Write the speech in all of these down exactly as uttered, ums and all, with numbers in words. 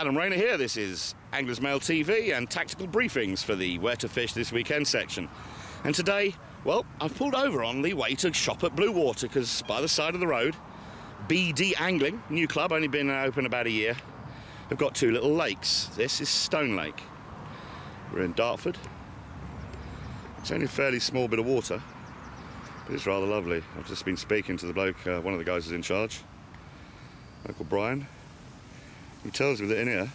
Adam Rayner here. This is Angler's Mail T V and tactical briefings for the Where to Fish This Weekend section. And today, well, I've pulled over on the way to shop at Blue Water because by the side of the road, B D Angling, new club, only been open about a year. They've got two little lakes. This is Stone Lake. We're in Dartford. It's only a fairly small bit of water, but it's rather lovely. I've just been speaking to the bloke, uh, one of the guys who's in charge, Uncle Brian. He tells me that in here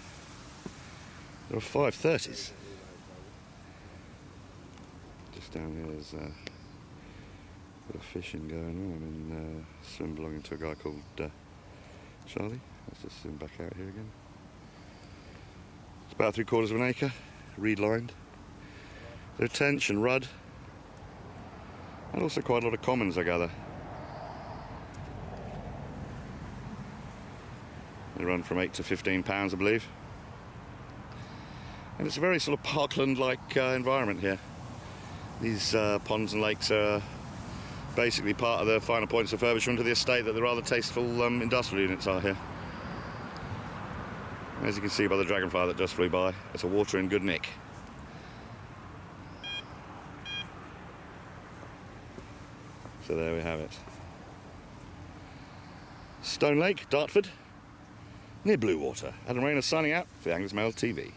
there are five thirties. Just down here there's uh, a bit of fishing going on. I'm in a swim belonging to a guy called uh, Charlie. Let's just swim back out here again. It's about three quarters of an acre, reed lined. There are tench and rudd, and also quite a lot of commons, I gather. They run from eight to fifteen pounds, I believe. And it's a very sort of parkland-like uh, environment here. These uh, ponds and lakes are basically part of the finer points of refurbishment of the estate that the rather tasteful um, industrial units are here. As you can see by the dragonfly that just flew by, it's a water in good nick. So there we have it. Stone Lake, Dartford, near Blue Water. Adam Rayner signing out for the Angler's Mail T V.